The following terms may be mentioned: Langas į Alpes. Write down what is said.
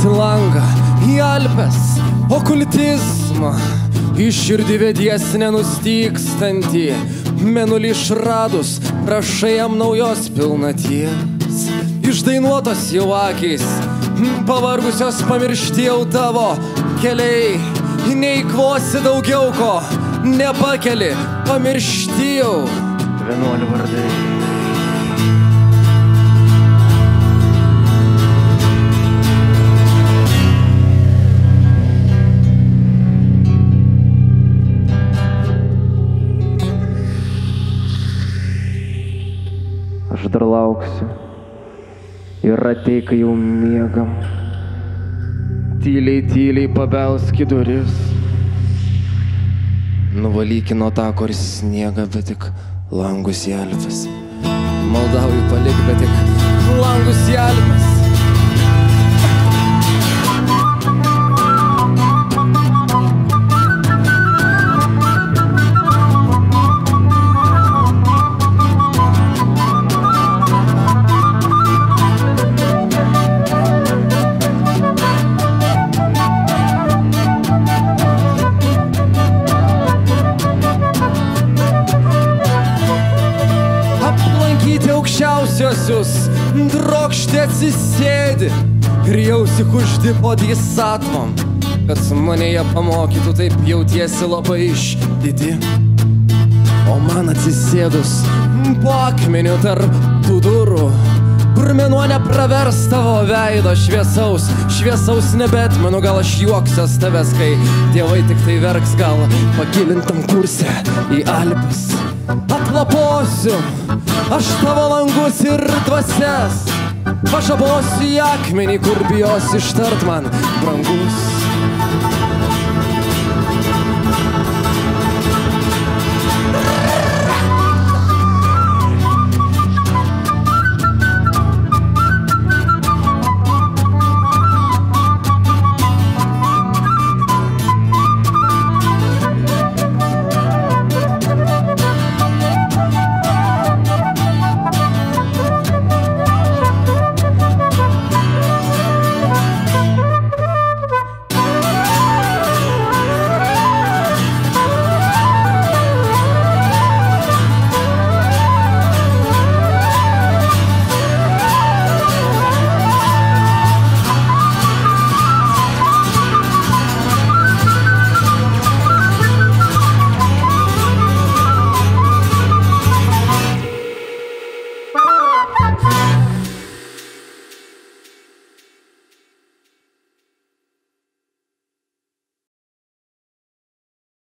į langą, į Alpes, okultizmą, į širdį vedies nenustykstantį, mėnulį išradus, prašai jam naujos pilnaties. Išdainuotos jau akys, pavargusios pamiršti jau tavo keliai, neįkvosi daugiau ko, nepakeli, pamiršti jau. Vienuolių vardai. Aš dar lauksiu ir ateik, kai jau miegam. Tyliai, tyliai pabelsk į duris. Nuvalyk nuo tako ir sniegą, bet tik langus į Alpes. Maldauju, palik, bet tik langus į Alpes. Drokštė atsisėdi ir jausi kuždi podį satvom, kad mane jie pamokytų, taip jautiesi labai išdidi. O man atsisėdus po akmeniu tarp tų durų, kur mėnuo nepravers tavo veido šviesaus, šviesaus nebetmenu, gal aš juoksios tavęs, kai dievai tik tai verks, gal pagilintam kurse į Alpes. Atlaposiu aš tavo langus ir dvasias, pažabosiu į akmenį, kur bijos ištart man brangus.